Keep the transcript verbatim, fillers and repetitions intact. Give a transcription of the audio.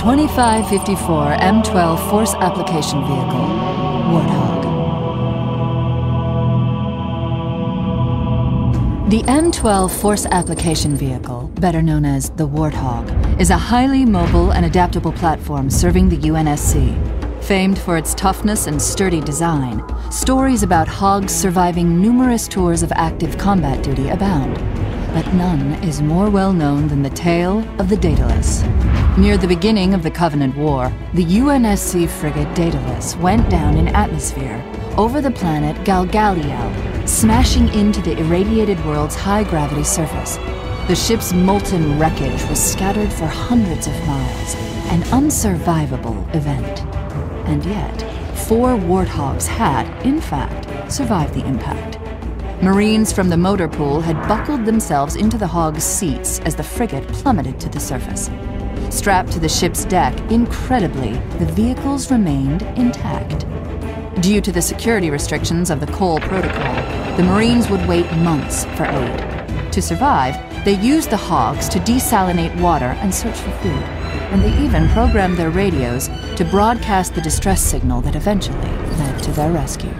twenty-five fifty-four M twelve Force Application Vehicle, Warthog. The M twelve Force Application Vehicle, better known as the Warthog, is a highly mobile and adaptable platform serving the U N S C. Famed for its toughness and sturdy design, stories about hogs surviving numerous tours of active combat duty abound. But none is more well-known than the tale of the Daedalus. Near the beginning of the Covenant War, the U N S C frigate Daedalus went down in atmosphere over the planet Galgaliel, smashing into the irradiated world's high-gravity surface. The ship's molten wreckage was scattered for hundreds of miles, an unsurvivable event. And yet, four Warthogs had, in fact, survived the impact. Marines from the motor pool had buckled themselves into the hog's seats as the frigate plummeted to the surface. Strapped to the ship's deck, incredibly, the vehicles remained intact. Due to the security restrictions of the Cole Protocol, the Marines would wait months for aid. To survive, they used the hogs to desalinate water and search for food, and they even programmed their radios to broadcast the distress signal that eventually led to their rescue.